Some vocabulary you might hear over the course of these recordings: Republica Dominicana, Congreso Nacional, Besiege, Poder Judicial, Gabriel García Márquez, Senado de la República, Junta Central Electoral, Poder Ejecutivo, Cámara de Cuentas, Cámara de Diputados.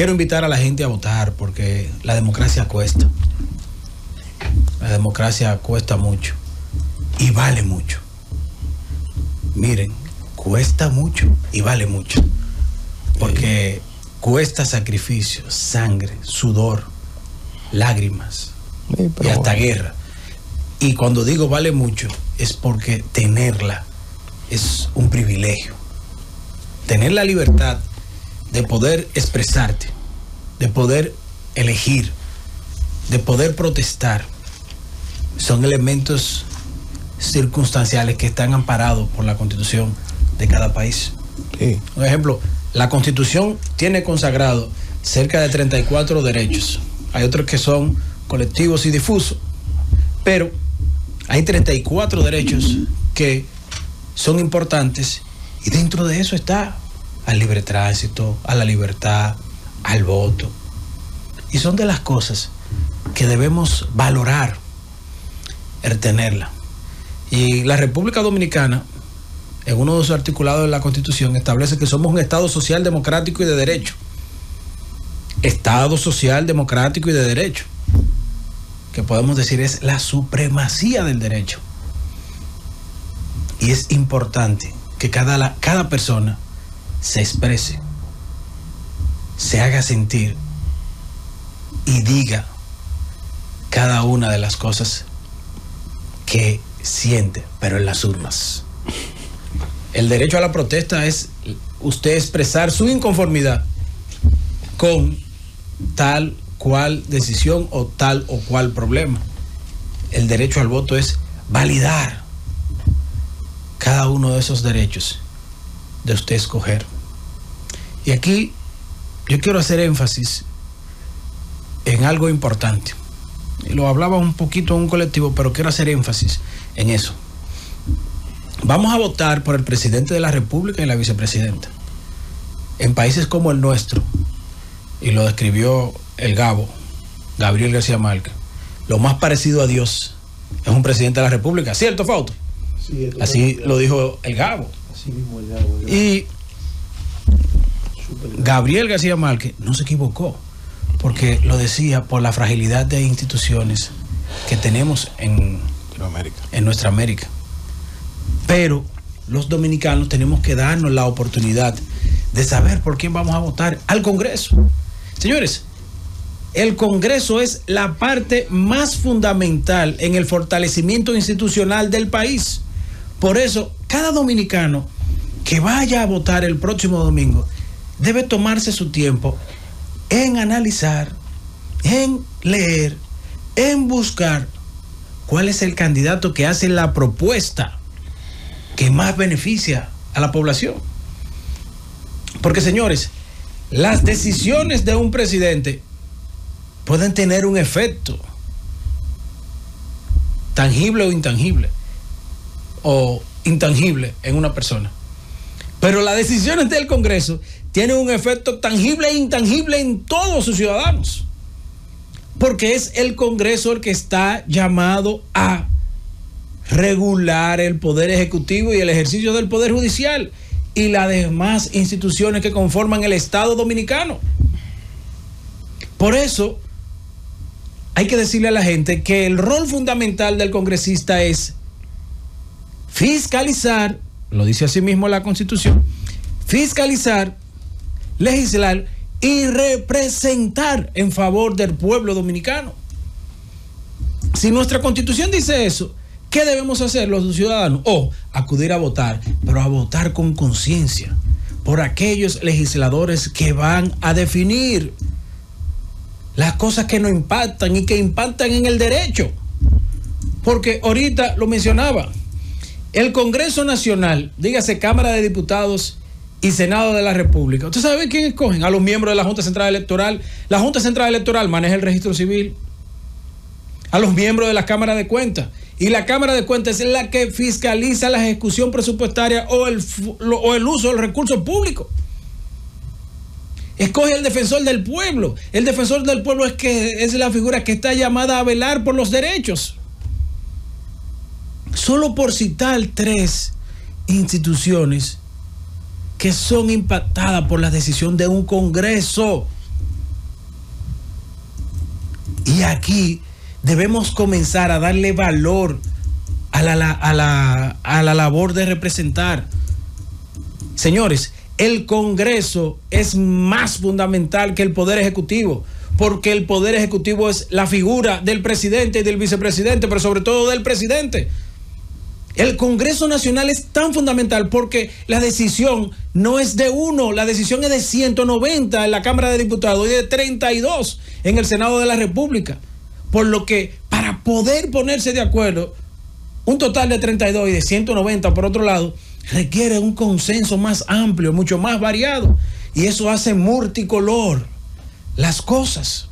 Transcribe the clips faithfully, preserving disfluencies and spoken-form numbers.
Quiero invitar a la gente a votar porque la democracia cuesta. La democracia cuesta mucho y vale mucho. Miren, cuesta mucho y vale mucho. Porque cuesta sacrificio, sangre, sudor, lágrimas sí, y hasta bueno. guerra. Y cuando digo vale mucho es porque tenerla es un privilegio. Tener la libertad de poder expresarte, de poder elegir, de poder protestar, son elementos circunstanciales que están amparados por la Constitución de cada país. Sí. Por ejemplo, la Constitución tiene consagrado cerca de treinta y cuatro derechos. Hay otros que son colectivos y difusos, pero hay treinta y cuatro derechos que son importantes y dentro de eso está al libre tránsito, a la libertad, al voto. Y son de las cosas que debemos valorar el tenerla. Y la República Dominicana, en uno de sus articulados de la Constitución, establece que somos un Estado social, democrático y de derecho. Estado social, democrático y de derecho. Que podemos decir es la supremacía del derecho. Y es importante que cada, la, cada persona se exprese, se haga sentir y diga cada una de las cosas que siente, pero en las urnas. El derecho a la protesta es usted expresar su inconformidad con tal cual decisión o tal o cual problema. El derecho al voto es validar cada uno de esos derechos de usted escoger. Y aquí yo quiero hacer énfasis en algo importante. Lo hablaba un poquito en un colectivo, pero quiero hacer énfasis en eso. Vamos a votar por el presidente de la República y la vicepresidenta. En países como el nuestro, y lo describió el Gabo, Gabriel García Márquez, lo más parecido a Dios es un presidente de la República. ¿Cierto, Fausto? Sí, así lo dijo el Gabo. Así mismo el Gabo, el Gabo. Y Gabriel García Márquez no se equivocó, porque lo decía por la fragilidad de instituciones que tenemos en, en nuestra América. Pero los dominicanos tenemos que darnos la oportunidad de saber por quién vamos a votar al Congreso. Señores, el Congreso es la parte más fundamental en el fortalecimiento institucional del país. Por eso, cada dominicano que vaya a votar el próximo domingo debe tomarse su tiempo en analizar, en leer, en buscar cuál es el candidato que hace la propuesta que más beneficia a la población. Porque, señores, las decisiones de un presidente pueden tener un efecto tangible o intangible, o intangible en una persona. Pero las decisiones del Congreso tienen un efecto tangible e intangible en todos sus ciudadanos. Porque es el Congreso el que está llamado a regular el Poder Ejecutivo y el ejercicio del Poder Judicial y las demás instituciones que conforman el Estado dominicano. Por eso, hay que decirle a la gente que el rol fundamental del congresista es fiscalizar, lo dice así mismo la Constitución, fiscalizar, legislar y representar en favor del pueblo dominicano. Si nuestra Constitución dice eso, ¿qué debemos hacer los ciudadanos? O acudir a votar, pero a votar con conciencia por aquellos legisladores que van a definir las cosas que nos impactan y que impactan en el derecho. Porque ahorita lo mencionaba, el Congreso Nacional, dígase Cámara de Diputados y Senado de la República. ¿Usted sabe quién escogen? A los miembros de la Junta Central Electoral. La Junta Central Electoral maneja el registro civil. A los miembros de la Cámara de Cuentas. Y la Cámara de Cuentas es la que fiscaliza la ejecución presupuestaria o el, o el uso de los recursos públicos. Escoge el defensor del pueblo. El defensor del pueblo es, que, es la figura que está llamada a velar por los derechos. Solo por citar tres instituciones que son impactadas por la decisión de un Congreso. Desde aquí debemos comenzar a darle valor a la, a la, a la labor de representar. Señores, el Congreso es más fundamental que el Poder Ejecutivo, porque el Poder Ejecutivo es la figura del presidente y del vicepresidente, pero sobre todo del presidente. El Congreso Nacional es tan fundamental porque la decisión no es de uno, la decisión es de ciento noventa en la Cámara de Diputados y de treinta y dos en el Senado de la República. Por lo que para poder ponerse de acuerdo, un total de treinta y dos y de ciento noventa por otro lado, requiere un consenso más amplio, mucho más variado. Y eso hace multicolor las cosas.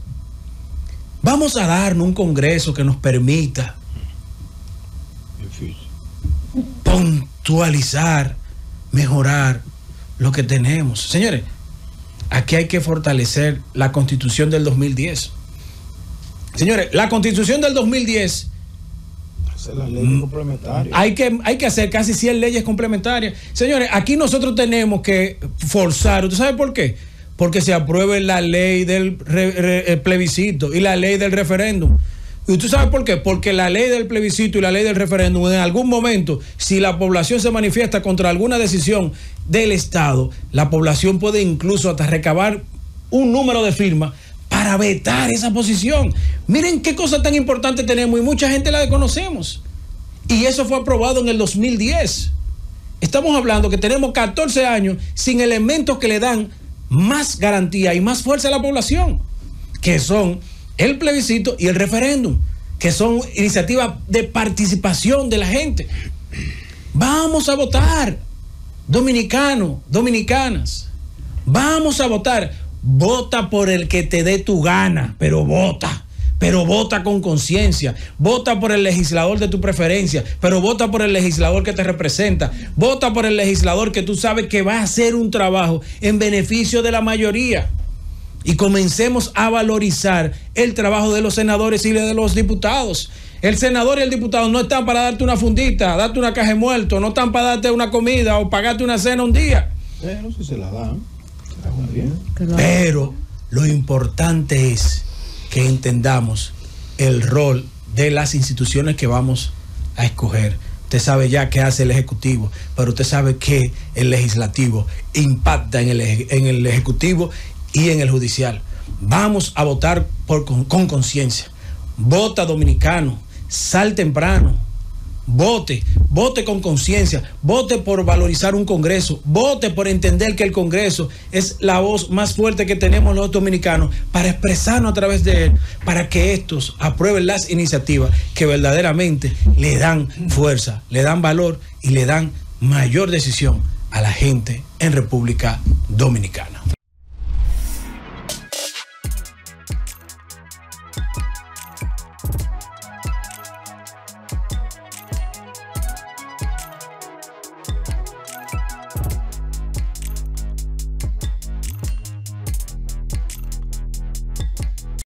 Vamos a darnos un Congreso que nos permita puntualizar, mejorar lo que tenemos. Señores, aquí hay que fortalecer la Constitución del dos mil diez. Señores, la Constitución del dos mil diez, la ley complementaria. Hay que, hay que hacer casi cien leyes complementarias. Señores, aquí nosotros tenemos que forzar. ¿Usted sabe por qué? Porque se apruebe la ley del re, re, plebiscito y la ley del referéndum. ¿Y usted sabe por qué? Porque la ley del plebiscito y la ley del referéndum, en algún momento, si la población se manifiesta contra alguna decisión del Estado, la población puede incluso hasta recabar un número de firmas para vetar esa posición. Miren qué cosa tan importante tenemos y mucha gente la desconocemos. Y eso fue aprobado en el dos mil diez. Estamos hablando que tenemos catorce años sin elementos que le dan más garantía y más fuerza a la población, que son el plebiscito y el referéndum, que son iniciativas de participación de la gente. Vamos a votar, dominicanos, dominicanas. Vamos a votar. Vota por el que te dé tu gana, pero vota. Pero vota con conciencia. Vota por el legislador de tu preferencia, pero vota por el legislador que te representa. Vota por el legislador que tú sabes que va a hacer un trabajo en beneficio de la mayoría. Y comencemos a valorizar el trabajo de los senadores y de los diputados. El senador y el diputado no están para darte una fundita, darte una caja de muerto, no están para darte una comida o pagarte una cena un día. Pero si se la dan, se la dan bien. Pero lo importante es que entendamos el rol de las instituciones que vamos a escoger. Usted sabe ya qué hace el Ejecutivo, pero usted sabe que el Legislativo impacta en el, en el Ejecutivo y en el Judicial. Vamos a votar por, con conciencia. Vota dominicano, sal temprano, vote, vote con conciencia, vote por valorizar un Congreso, vote por entender que el Congreso es la voz más fuerte que tenemos los dominicanos para expresarnos a través de él, para que estos aprueben las iniciativas que verdaderamente le dan fuerza, le dan valor y le dan mayor decisión a la gente en República Dominicana.